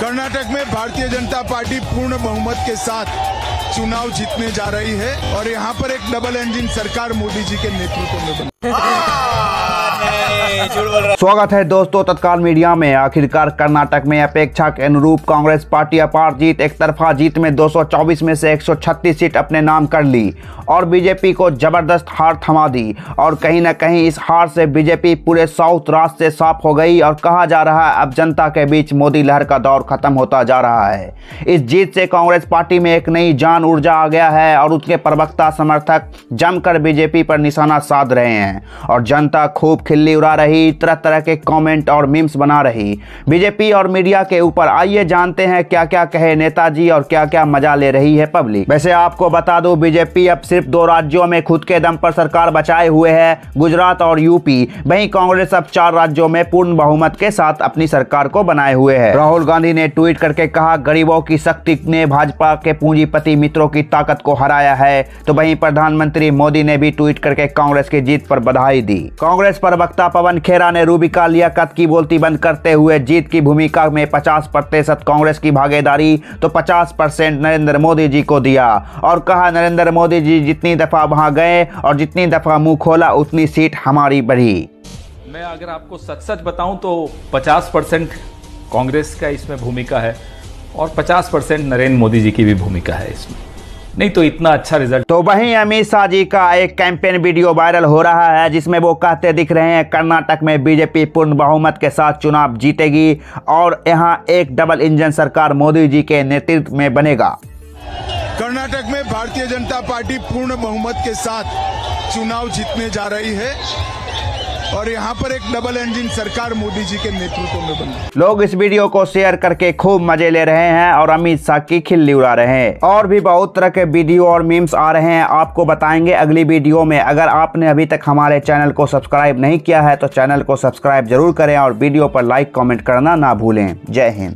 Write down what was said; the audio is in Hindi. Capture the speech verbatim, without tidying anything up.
कर्नाटक में भारतीय जनता पार्टी पूर्ण बहुमत के साथ चुनाव जीतने जा रही है और यहाँ पर एक डबल इंजन सरकार मोदी जी के नेतृत्व में बनी। स्वागत है दोस्तों तत्काल मीडिया में। आखिरकार कर्नाटक में अपेक्षा के अनुरूप कांग्रेस पार्टी अपार जीत एक तरफा जीत में दो सौ चौबीस में से एक सौ छत्तीस सीट अपने नाम कर ली और बीजेपी को जबरदस्त हार थमा दी। और कहीं ना कहीं इस हार से बीजेपी पूरे साउथ राज्य से साफ हो गई और कहा जा रहा है अब जनता के बीच मोदी लहर का दौर खत्म होता जा रहा है। इस जीत से कांग्रेस पार्टी में एक नई जान ऊर्जा आ गया है और उसके प्रवक्ता समर्थक जमकर बीजेपी पर निशाना साध रहे हैं और जनता खूब खिल्ली उड़ा रही, तरह तरह के कॉमेंट और मीम्स बना रही बीजेपी और मीडिया के ऊपर। आइए जानते हैं क्या क्या कहे नेताजी और क्या क्या मजा ले रही है पब्लिक। वैसे आपको बता दूं बीजेपी अब सिर्फ दो राज्यों में खुद के दम पर सरकार बचाए हुए है, गुजरात और यूपी। वहीं कांग्रेस अब चार राज्यों में पूर्ण बहुमत के साथ अपनी सरकार को बनाए हुए है। राहुल गांधी ने ट्वीट करके कहा गरीबों की शक्ति ने भाजपा के पूंजीपति मित्रों की ताकत को हराया है। तो वहीं प्रधानमंत्री मोदी ने भी ट्वीट करके कांग्रेस की जीत पर बधाई दी। कांग्रेस प्रवक्ता पवन खेरा ने रूबिका लियाकत की बोलती बंद करते हुए जीत की भूमिका में पचास प्रतिशत कांग्रेस की भागीदारी तो पचास परसेंट नरेंद्र मोदी जी को दिया और कहा नरेंद्र मोदी जी जितनी दफा वहां गए और जितनी दफा मुंह खोला उतनी सीट हमारी बढ़ी। मैं अगर आपको सच सच बताऊं तो पचास परसेंट कांग्रेस का इसमें भूमिका है और पचास परसेंट नरेंद्र मोदी जी की भी भूमिका है इसमें, नहीं तो इतना अच्छा रिजल्ट। तो वहीं अमित शाह जी का एक कैंपेन वीडियो वायरल हो रहा है जिसमें वो कहते दिख रहे हैं कर्नाटक में बीजेपी पूर्ण बहुमत के साथ चुनाव जीतेगी और यहाँ एक डबल इंजन सरकार मोदी जी के नेतृत्व में बनेगा। कर्नाटक में भारतीय जनता पार्टी पूर्ण बहुमत के साथ चुनाव जीतने जा रही है और यहाँ पर एक डबल इंजन सरकार मोदी जी के नेतृत्व में बनी। लोग इस वीडियो को शेयर करके खूब मजे ले रहे हैं और अमित शाह की खिल्ली उड़ा रहे हैं और भी बहुत तरह के वीडियो और मीम्स आ रहे हैं, आपको बताएंगे अगली वीडियो में। अगर आपने अभी तक हमारे चैनल को सब्सक्राइब नहीं किया है तो चैनल को सब्सक्राइब जरूर करें और वीडियो पर लाइक कॉमेंट करना ना भूलें। जय हिंद।